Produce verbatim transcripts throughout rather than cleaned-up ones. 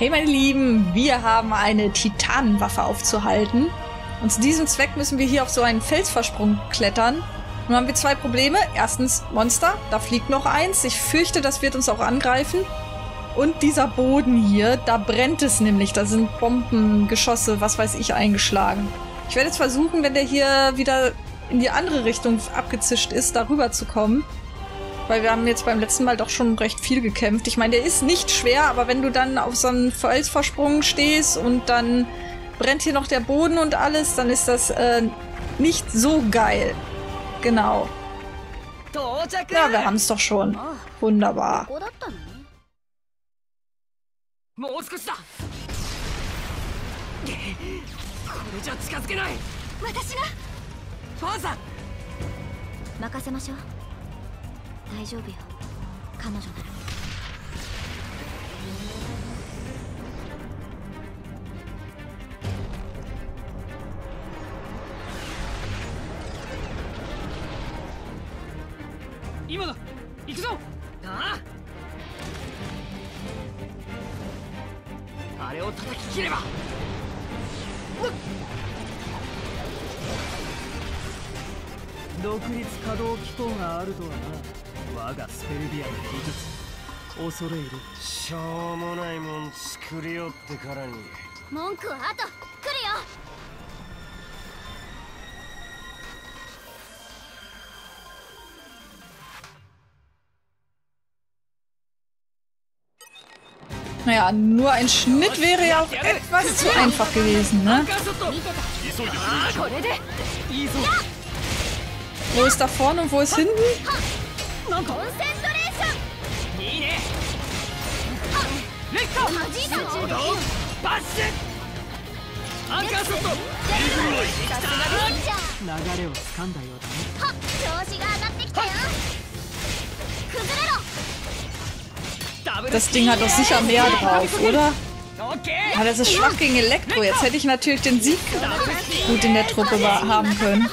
Hey meine Lieben, wir haben eine Titanenwaffe aufzuhalten. Und zu diesem Zweck müssen wir hier auf so einen Felsvorsprung klettern. Nun haben wir zwei Probleme. Erstens Monster, da fliegt noch eins. Ich fürchte, das wird uns auch angreifen. Und dieser Boden hier, da brennt es nämlich. Da sind Bomben, Geschosse, was weiß ich, eingeschlagen. Ich werde jetzt versuchen, wenn der hier wieder in die andere Richtung abgezischt ist, da rüber zu kommen. Weil wir haben jetzt beim letzten Mal doch schon recht viel gekämpft. Ich meine, der ist nicht schwer, aber wenn du dann auf so einem Felsvorsprung stehst und dann brennt hier noch der Boden und alles, dann ist das äh, nicht so geil. Genau. Ja, wir haben es doch schon. Wunderbar. Naja, nur ein Schnitt wäre ja auch etwas zu einfach gewesen, ne? Wo ist da vorne und wo ist hinten? Das Ding hat doch sicher mehr drauf, oder? Ja, das ist schwach gegen Elektro. Jetzt hätte ich natürlich den Sieg gut in der Truppe haben können.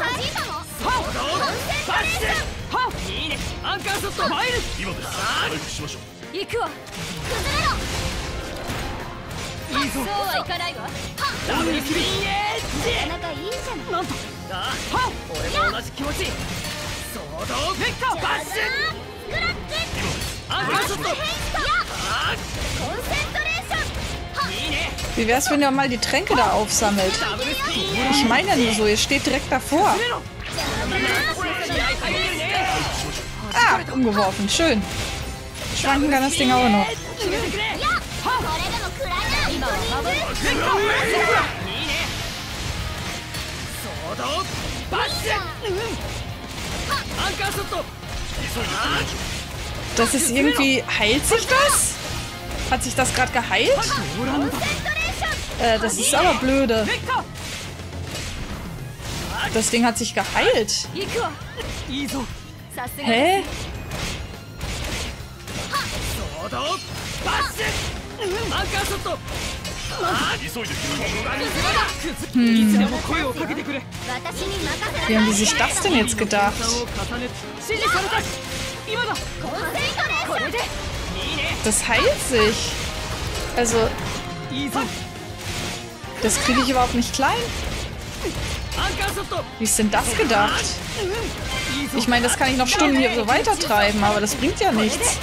Wie wär's, wenn ihr mal die Tränke da aufsammelt? Ich meine ja nur so, ihr steht direkt davor. Ah, umgeworfen, schön. Schwanken kann das Ding auch noch. Das ist irgendwie... Heilt sich das? Hat sich das gerade geheilt? Äh, das ist aber blöde. Das Ding hat sich geheilt. Hä? Hm. Wie haben die sich das denn jetzt gedacht? Das heilt sich. Also, das kriege ich überhaupt nicht klein. Wie ist denn das gedacht? Ich meine, das kann ich noch Stunden hier so weitertreiben, aber das bringt ja nichts.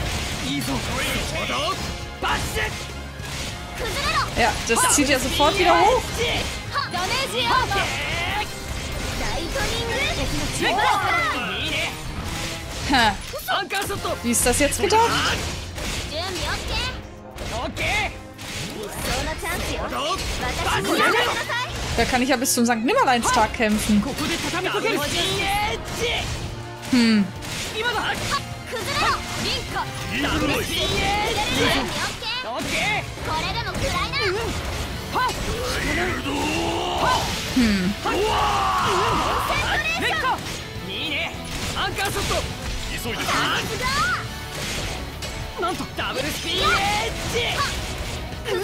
Ja, das zieht ja sofort wieder hoch. Ha. Wie ist das jetzt gedacht? Da kann ich ja bis zum Sankt Nimmerleinstag kämpfen. Hm. Hm.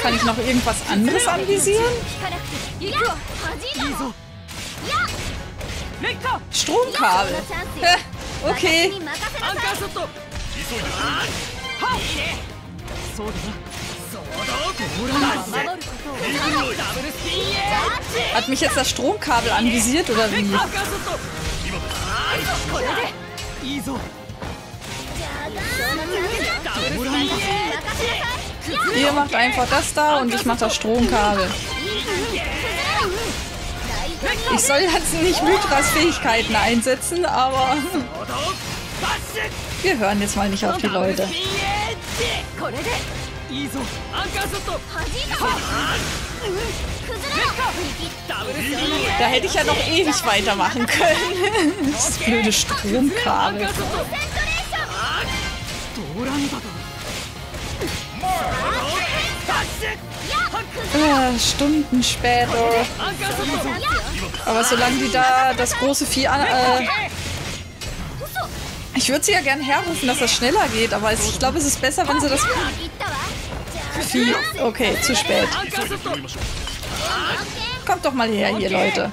Kann ich noch irgendwas anderes anvisieren? Stromkabel. Okay. Hat mich jetzt das Stromkabel anvisiert oder wie? Ihr macht einfach das da und ich mach das Stromkabel. Ich soll jetzt nicht Mythras Fähigkeiten einsetzen, aber wir hören jetzt mal nicht auf die Leute. Da hätte ich ja noch ewig weitermachen können. Das blöde Stromkabel. Ah, Stunden später. Aber solange die da das große Vieh an... Äh ich würde sie ja gern herrufen, dass das schneller geht, aber ich glaube, es ist besser, wenn sie das... Vieh... Okay, zu spät. Kommt doch mal her hier, Leute.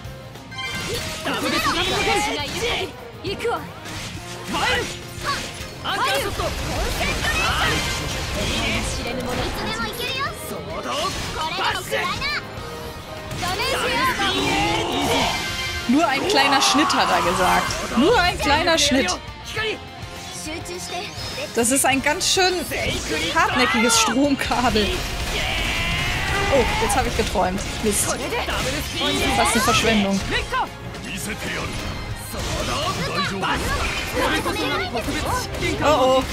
Nur ein kleiner Schnitt, hat er gesagt. Nur ein kleiner Schnitt. Das ist ein ganz schön hartnäckiges Stromkabel. Oh, jetzt habe ich geträumt. Mist. Fast eine Verschwendung. Oh oh.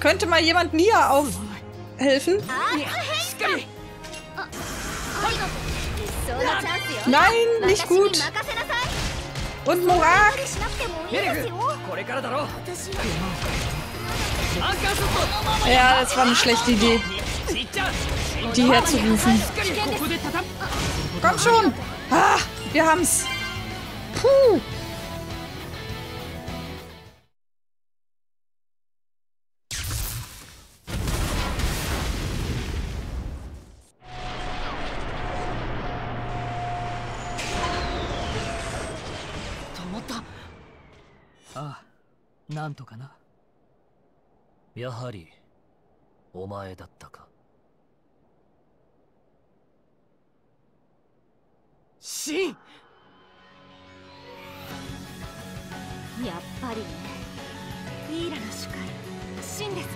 Könnte mal jemand Nia aufhelfen? Nein, nicht gut. Und Morak. Ja, das war eine schlechte Idee, die herzurufen. Komm schon! Ah, wir haben's! Puh! Ah, nanto kana? やはりお前だったか。シン。やっぱりイーラの主会シンですね。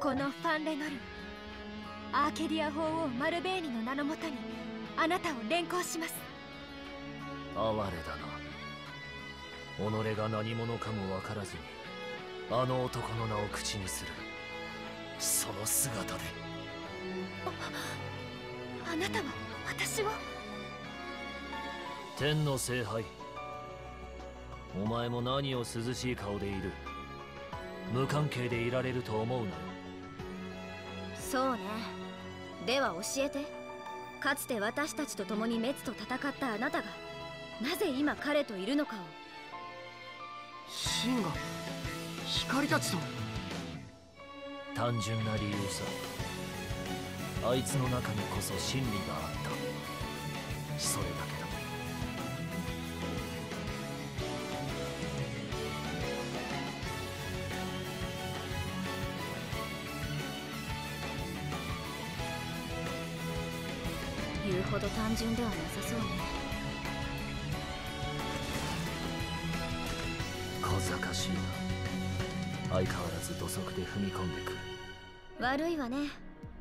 このファンレノル、アーケディア法王マルベーニの名のもとにあなたを連行します。哀れだな。己が何者かも分からずに。 あの男の名を口にするその姿で あ, あなたは私を天の聖杯お前も何を涼しい顔でいる無関係でいられると思うなよそうねでは教えてかつて私たちと共に滅と戦ったあなたがなぜ今彼といるのかをシンが 光たちと単純な理由さあいつの中にこそ真理があったそれだけだ言うほど単純ではなさそうね小賢しいな 相変わらず土足で踏み込んでくる悪いわね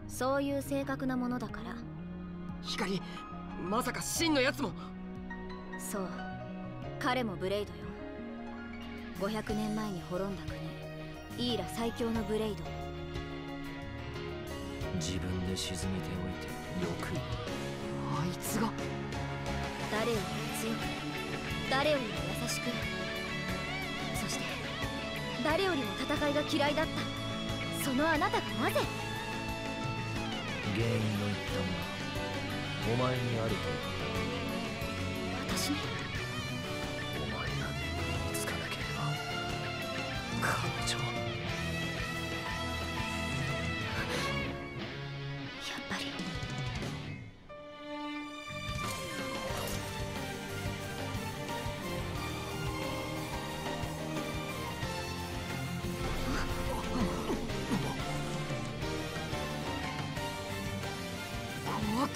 そういう正確なものだから光まさか真のやつもそう彼もブレイドよごひゃくねんまえに滅んだ国イーラ最強のブレイド自分で沈めておいてよくあいつが誰より強く誰よりも優しくそして 誰よりも戦いが嫌いだったそのあなたがなぜ原因の一端がお前にあると私にお前が身につかなければ彼女はやっぱり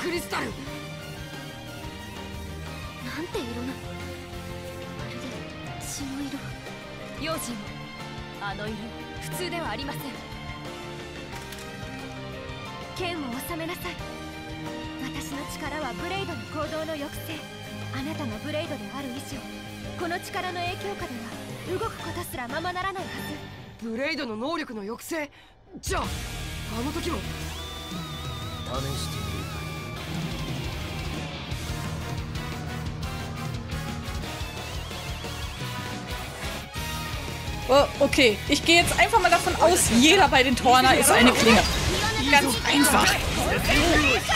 クリスタル。なんて色な。まるで血の色。用心。あの色普通ではありません。剣を収めなさい。私の力はブレイドの行動の抑制。あなたがブレイドである以上、この力の影響下では動くことすらままならないはず。ブレイドの能力の抑制。じゃああの時も。試してみるか。Oh, okay, ich gehe jetzt einfach mal davon aus, jeder bei den Torna ist eine Klinge. Ganz einfach.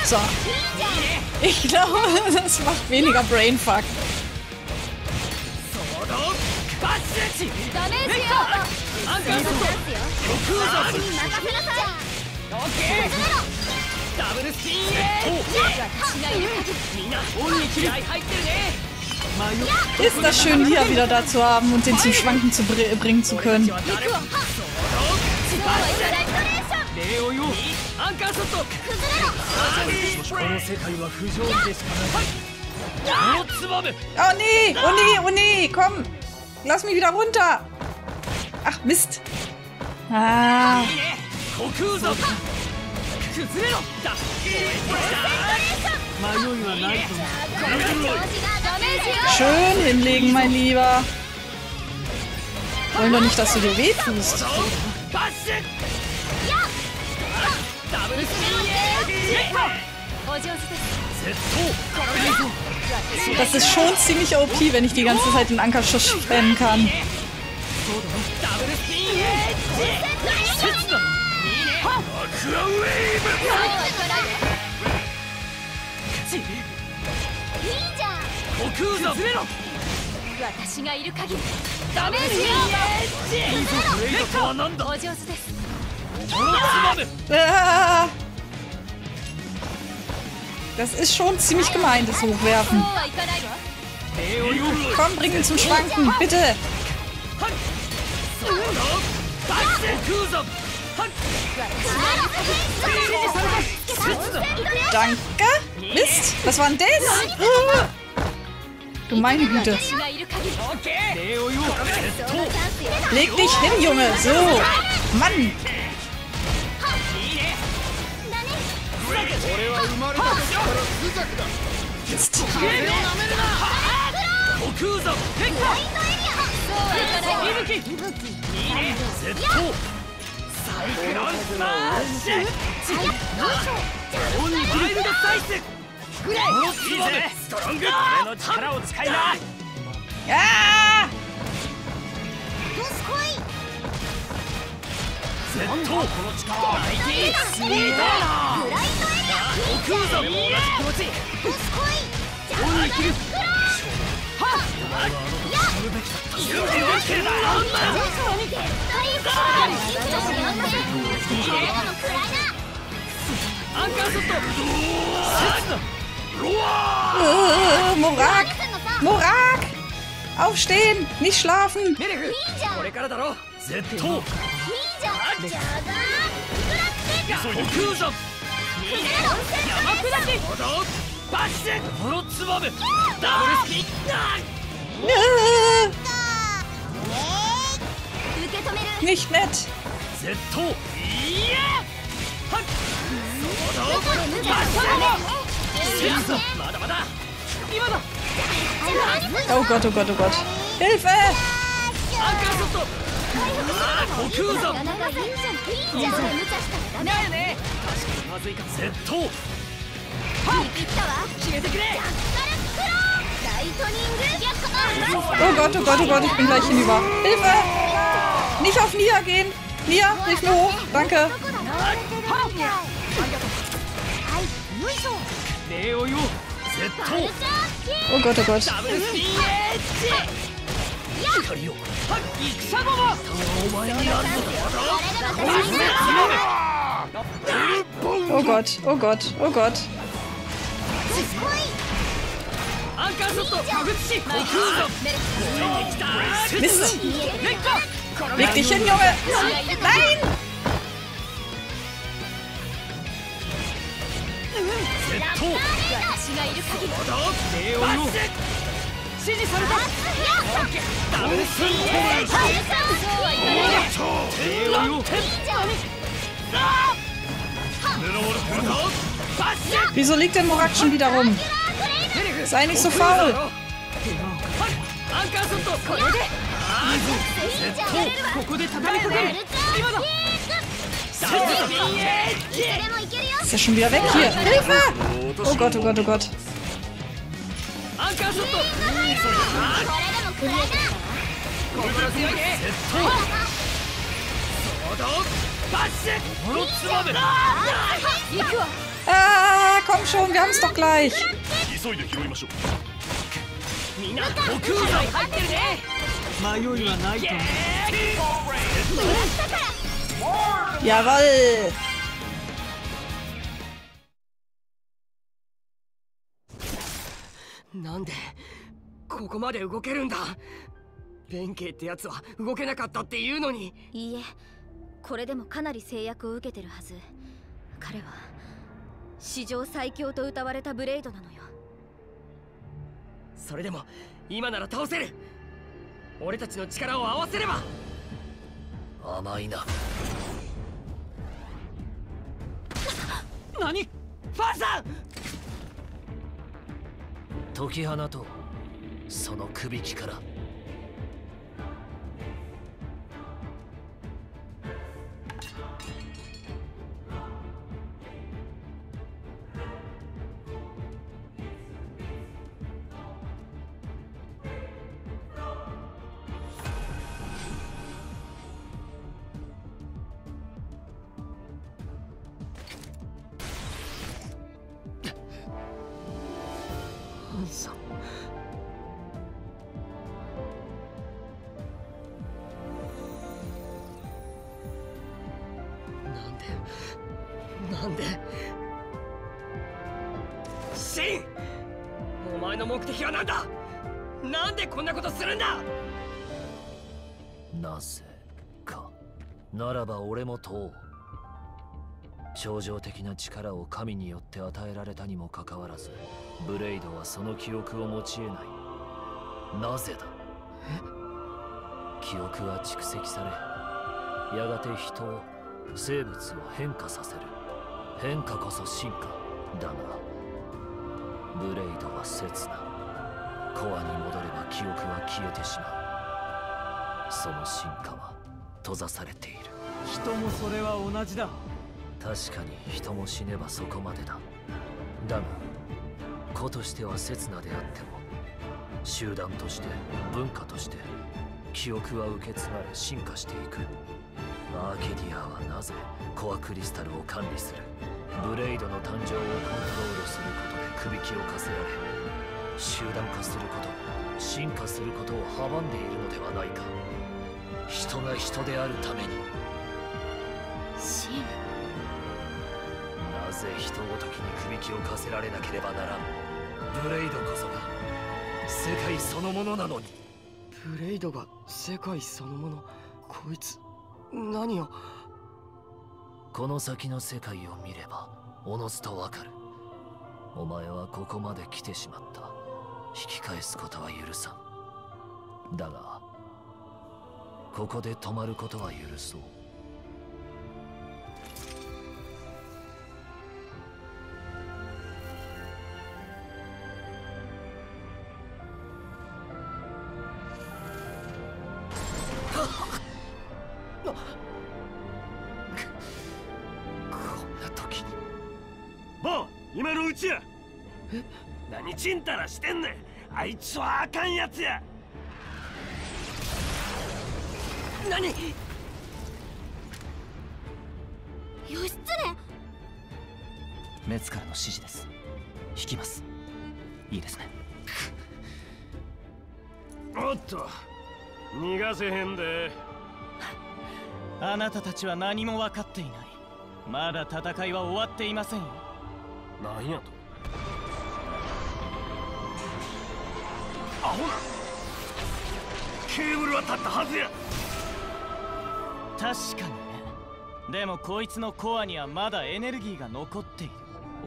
So. Ich glaube, das macht weniger Brainfuck. Ist das schön, hier wieder da zu haben und den zum Schwanken zu br bringen zu können. Oh nee, oh nee, oh nee, komm! Lass mich wieder runter! Ach, Mist! Ah. Schön hinlegen, mein Lieber. Wollen doch nicht, dass du dir weh tust. Das ist schon ziemlich O P, wenn ich die ganze Zeit den Ankerschuss spammen kann. Das ist schon ziemlich gemein, das Hochwerfen. Komm, bring ihn zum Schwanken, bitte! Danke! Mist! Was war denn das? Du meine Güte! Leg dich hin, Junge! So! Mann! Mist! Ja! Uh, Morak! Morak! Aufstehen! Nicht schlafen! Nicht nett! Oh Gott, oh Gott, oh Gott! Hilfe! Oh Gott, oh Gott, oh Gott, ich bin gleich hinüber. Hilfe! Nicht auf Nia gehen! Nia, hilf mir hoch! Danke! Oh Gott, oh Gott. Oh Gott, oh Gott, oh Gott. Mist! Leg dich hin, Junge! Nein! Oh Wieso liegt denn Morak schon wieder rum? Sei nicht so faul! Ist ja schon wieder weg hier! Hilfe! Oh Gott, oh Gott, oh Gott! Ah, komm schon, wir haben es doch gleich! Jawoll!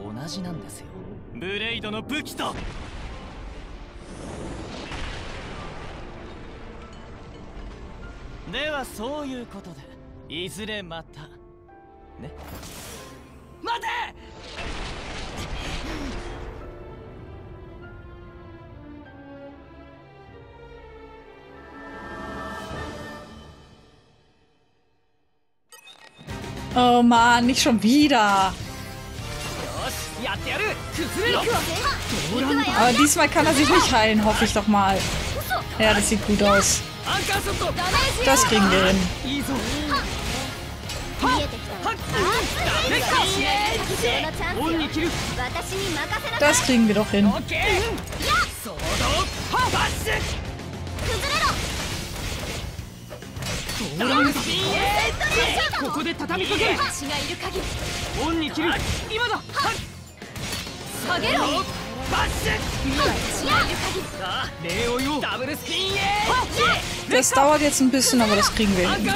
同じなんですよ。ブレイドの武器と。ではそういうことで、いずれまたね。待て！Oh Mann, nicht schon wieder. Aber diesmal kann er sich nicht heilen, hoffe ich doch mal. Ja, das sieht gut aus. Das kriegen wir hin. Das kriegen wir doch hin. Das dauert jetzt ein bisschen, aber das kriegen wir hin.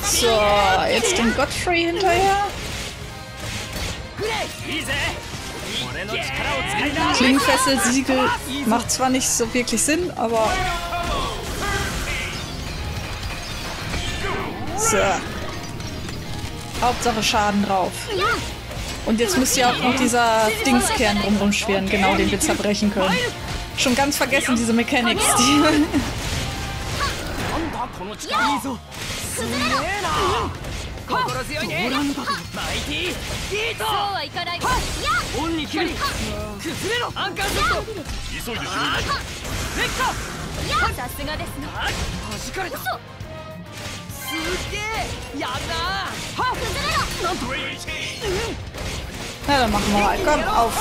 So, jetzt den Godfrey hinterher. Klingfessel-Siegel macht zwar nicht so wirklich Sinn, aber... So. Hauptsache Schaden drauf. Und jetzt müsst ihr auch noch dieser Dingskern drum rumschwirren, genau, den wir zerbrechen können. Schon ganz vergessen, diese Mechanics, die... Na, dann machen wir mal. Komm, auf!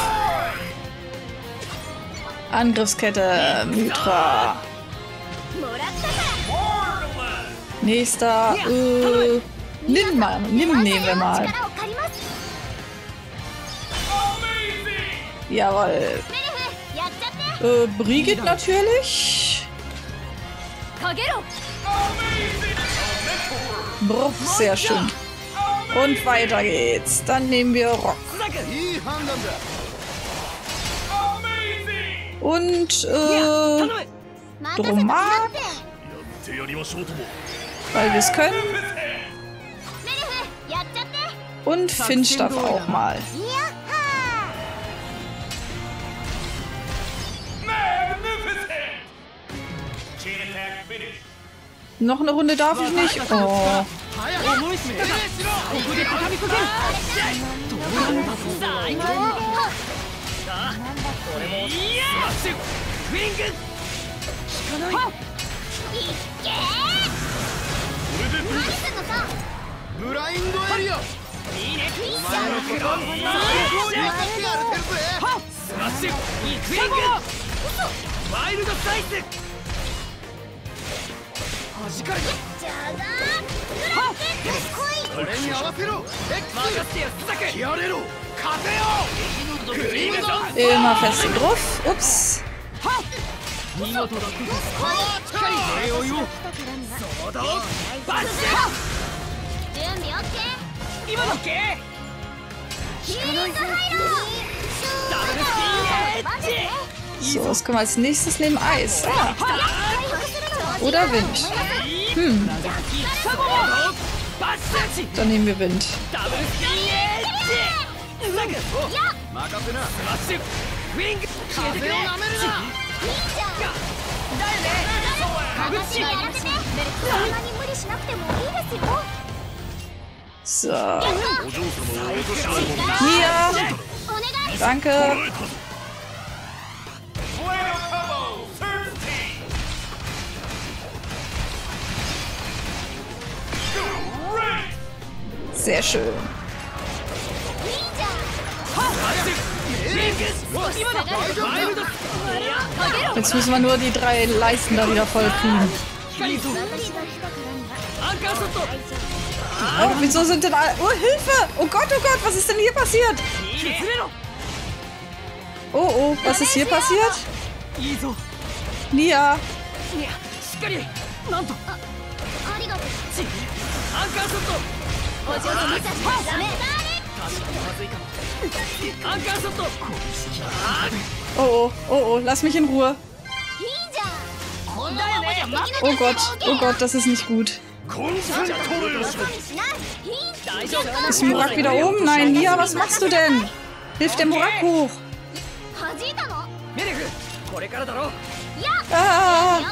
Angriffskette, Mythra. Nächster, äh, nimm mal, nimm, nehmen wir mal. Jawohl. Äh, Brigitte natürlich. Bruch, sehr schön. Und weiter geht's. Dann nehmen wir Rock. Und, äh, Droma. Weil wir es können. Und Finstaff auch mal. Noch eine Runde darf ich nicht. Oh. Immer fest im Griff. Ups. So, was können wir als nächstes nehmen? Eis. Ah. Oder Wind. Hm. Dann nehmen wir Wind. So. Hier. Danke. Sehr schön. Jetzt müssen wir nur die drei Leisten da wieder voll kriegen. Oh, wieso sind denn alle... Oh, Hilfe! Oh Gott, oh Gott, was ist denn hier passiert? Oh, oh, was ist hier passiert? Nia! Oh, oh, oh, oh, lass mich in Ruhe. Oh Gott, oh Gott, das ist nicht gut. Ist Murak wieder oben? Nein, Nia, was machst du denn? Hilf der Murak hoch. Ah.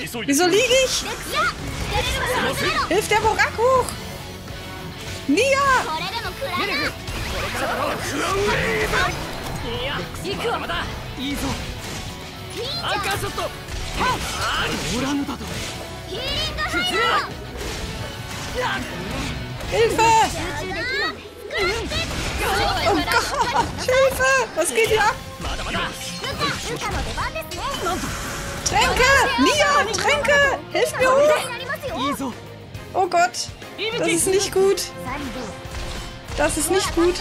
Wieso liege ich? Hilf der Murak hoch. Nia! Hilfe! Oh Gott! Hilfe! Was geht hier ab? Tränke! Nia! Tränke! Hilf mir hoch! Oh Gott! Das ist nicht gut! Das ist nicht gut!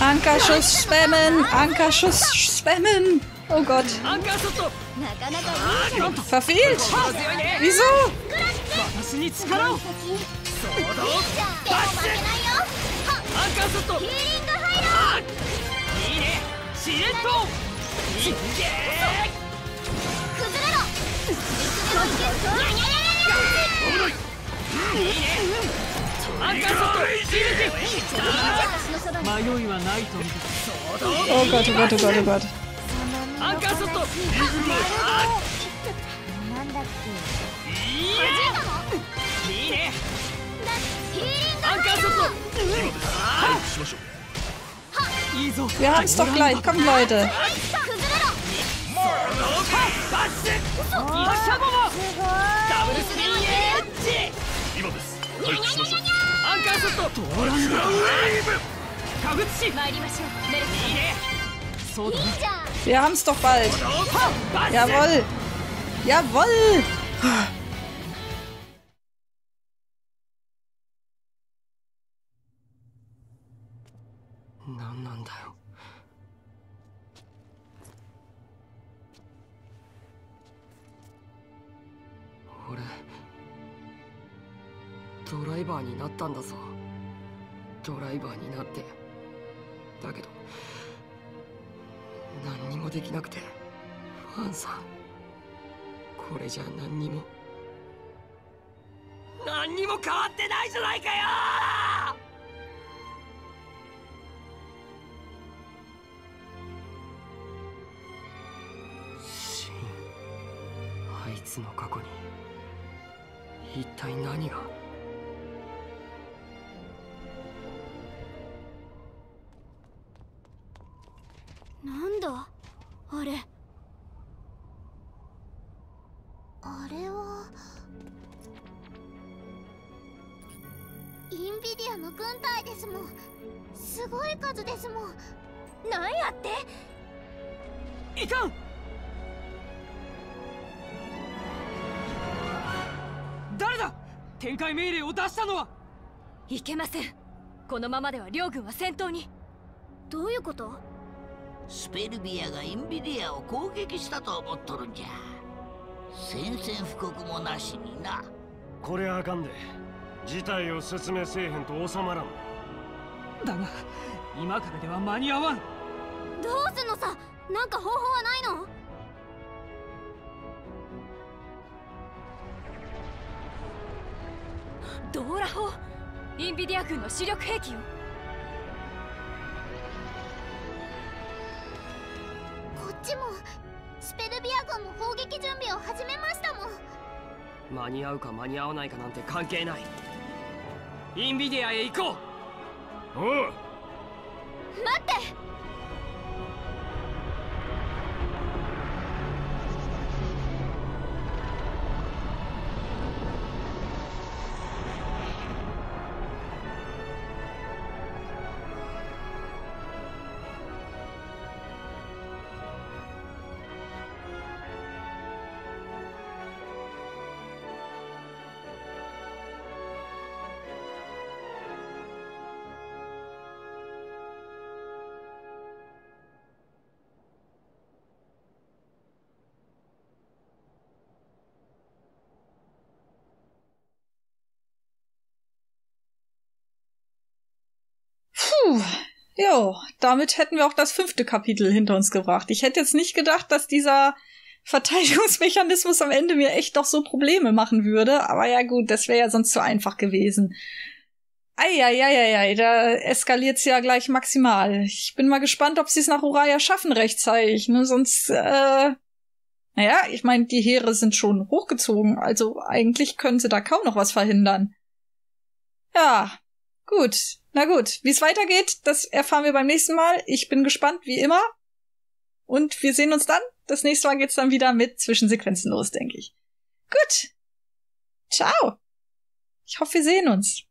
Ankerschuss spammen! Ankerschuss spammen! Oh Gott. Verfehlt? Wieso? Oh Gott, oh Gott, oh Gott, oh Gott. Wir haben es doch gleich, kommt Leute! Wir haben es doch bald. Jawohl. Jawohl. だが、今からでは間に合わん。どうすんのさ、なんか方法はないの？ドーラ砲、インビディア軍の主力兵器よ。こっちもスペルビア軍も砲撃準備を始めましたもん。間に合うか間に合わないかなんて関係ない。インビディアへ行こう。おう、待って。Jo, damit hätten wir auch das fünfte Kapitel hinter uns gebracht. Ich hätte jetzt nicht gedacht, dass dieser Verteidigungsmechanismus am Ende mir echt doch so Probleme machen würde. Aber ja gut, das wäre ja sonst zu einfach gewesen. Eieieiei, da eskaliert's ja gleich maximal. Ich bin mal gespannt, ob sie es nach Uraya schaffen rechtzeitig. Ne? Sonst, äh... Naja, ich meine, die Heere sind schon hochgezogen. Also eigentlich können sie da kaum noch was verhindern. Ja, gut. Na gut, wie es weitergeht, das erfahren wir beim nächsten Mal. Ich bin gespannt, wie immer. Und wir sehen uns dann. Das nächste Mal geht's dann wieder mit Zwischensequenzen los, denke ich. Gut. Ciao. Ich hoffe, wir sehen uns.